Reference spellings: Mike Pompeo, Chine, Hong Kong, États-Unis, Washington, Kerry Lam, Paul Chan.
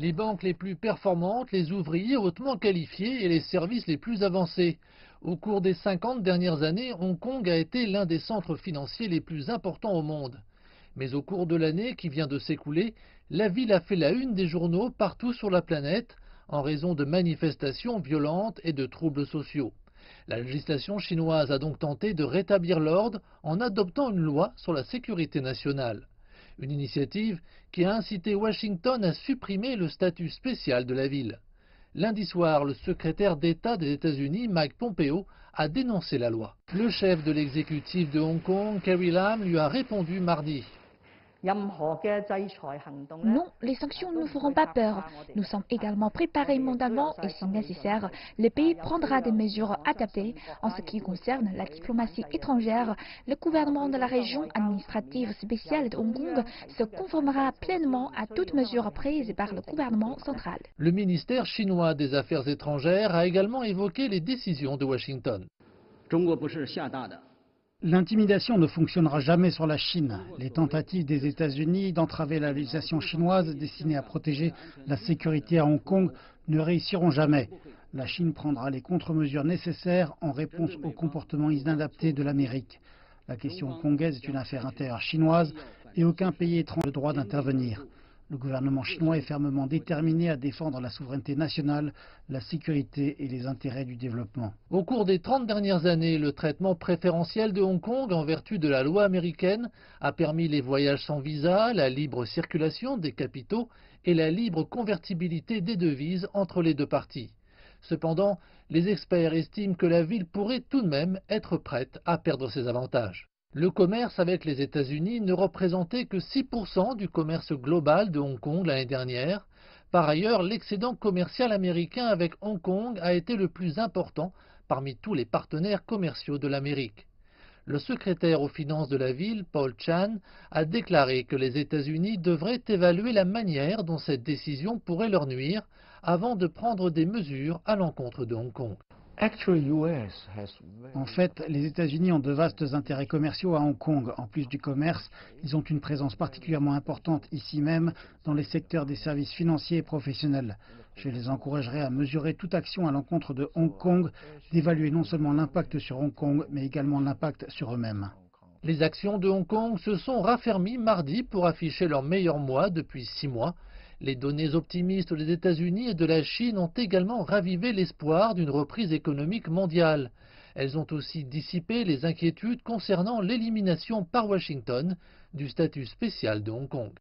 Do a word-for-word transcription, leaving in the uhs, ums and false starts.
les banques les plus performantes, les ouvriers hautement qualifiés et les services les plus avancés. Au cours des cinquante dernières années, Hong Kong a été l'un des centres financiers les plus importants au monde. Mais au cours de l'année qui vient de s'écouler, la ville a fait la une des journaux partout sur la planète en raison de manifestations violentes et de troubles sociaux. La législation chinoise a donc tenté de rétablir l'ordre en adoptant une loi sur la sécurité nationale. Une initiative qui a incité Washington à supprimer le statut spécial de la ville. Lundi soir, le secrétaire d'État des États-Unis, Mike Pompeo, a dénoncé la loi. Le chef de l'exécutif de Hong Kong, Kerry Lam, lui a répondu mardi. Non, les sanctions ne nous feront pas peur. Nous sommes également préparés mentalement et si nécessaire, le pays prendra des mesures adaptées en ce qui concerne la diplomatie étrangère. Le gouvernement de la région administrative spéciale de Hong Kong se conformera pleinement à toutes mesures prises par le gouvernement central. Le ministère chinois des Affaires étrangères a également évoqué les décisions de Washington. L'intimidation ne fonctionnera jamais sur la Chine. Les tentatives des États-Unis d'entraver la législation chinoise destinée à protéger la sécurité à Hong Kong ne réussiront jamais. La Chine prendra les contre-mesures nécessaires en réponse au comportement inadapté de l'Amérique. La question hongkongaise est une affaire intérieure chinoise et aucun pays étranger n'a le droit d'intervenir. Le gouvernement chinois est fermement déterminé à défendre la souveraineté nationale, la sécurité et les intérêts du développement. Au cours des trente dernières années, le traitement préférentiel de Hong Kong en vertu de la loi américaine a permis les voyages sans visa, la libre circulation des capitaux et la libre convertibilité des devises entre les deux parties. Cependant, les experts estiment que la ville pourrait tout de même être prête à perdre ses avantages. Le commerce avec les États-Unis ne représentait que six pour cent du commerce global de Hong Kong l'année dernière. Par ailleurs, l'excédent commercial américain avec Hong Kong a été le plus important parmi tous les partenaires commerciaux de l'Amérique. Le secrétaire aux finances de la ville, Paul Chan, a déclaré que les États-Unis devraient évaluer la manière dont cette décision pourrait leur nuire avant de prendre des mesures à l'encontre de Hong Kong. En fait, les États-Unis ont de vastes intérêts commerciaux à Hong Kong. En plus du commerce, ils ont une présence particulièrement importante ici même dans les secteurs des services financiers et professionnels. Je les encouragerai à mesurer toute action à l'encontre de Hong Kong, d'évaluer non seulement l'impact sur Hong Kong, mais également l'impact sur eux-mêmes. Les actions de Hong Kong se sont raffermies mardi pour afficher leur meilleur mois depuis six mois. Les données optimistes des États-Unis et de la Chine ont également ravivé l'espoir d'une reprise économique mondiale. Elles ont aussi dissipé les inquiétudes concernant l'élimination par Washington du statut spécial de Hong Kong.